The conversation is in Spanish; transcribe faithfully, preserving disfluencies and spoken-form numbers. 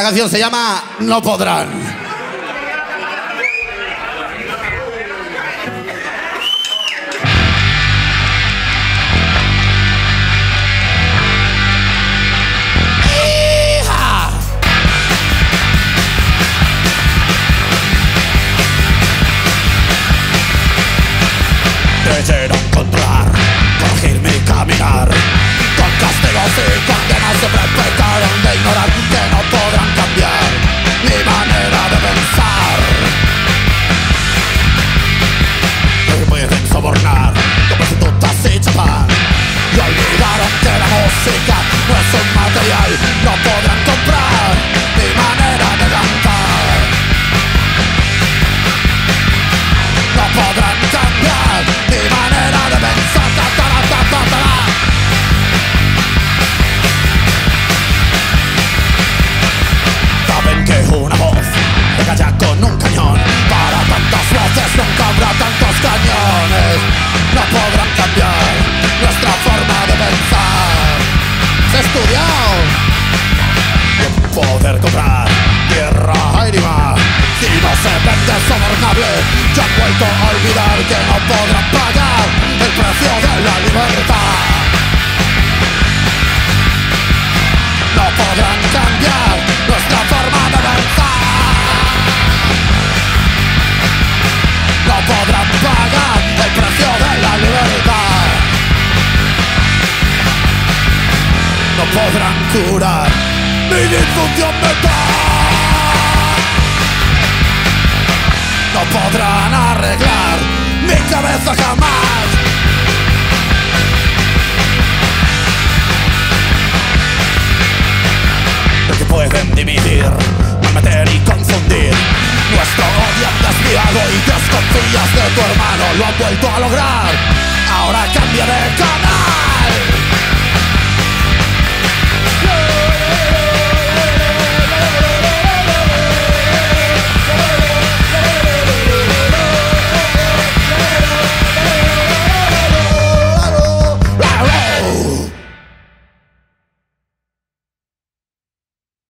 Esta canción se llama No Podrán. Quisieron encontrar, corregirme y caminar, con castigos y condenas siempre pecaron de ignorar que no podrán cambiar mi manera de pensar. Y pueden sobornar con prostitutas y chapar, y olvidaron que la música no es un material. No podrán comprar mi manera de cantar. No podrán cambiar mi manera de pensar, ta, ta, ta, ta, ta, ta. Saben que una voz se calla con un cañón. Para tantas voces nunca habrá tantos cañones. No podrán cambiar nuestra forma de pensar. Se ha estudiado. Y poder comprar tierra y mar, si no se vende sobornable, ya han vuelto a olvidar que no podrán pagar el precio de la libertad. No podrán cambiar nuestra forma de pensar. No podrán pagar el precio de la libertad. No podrán curar mi disfunción mental. No podrán arreglar mi cabeza jamás. Porque pueden dividir, malmeter y confundir. Nuestro odio han desviado y desconfías de tu hermano. Lo han vuelto a lograr. Ahora cambia de canal.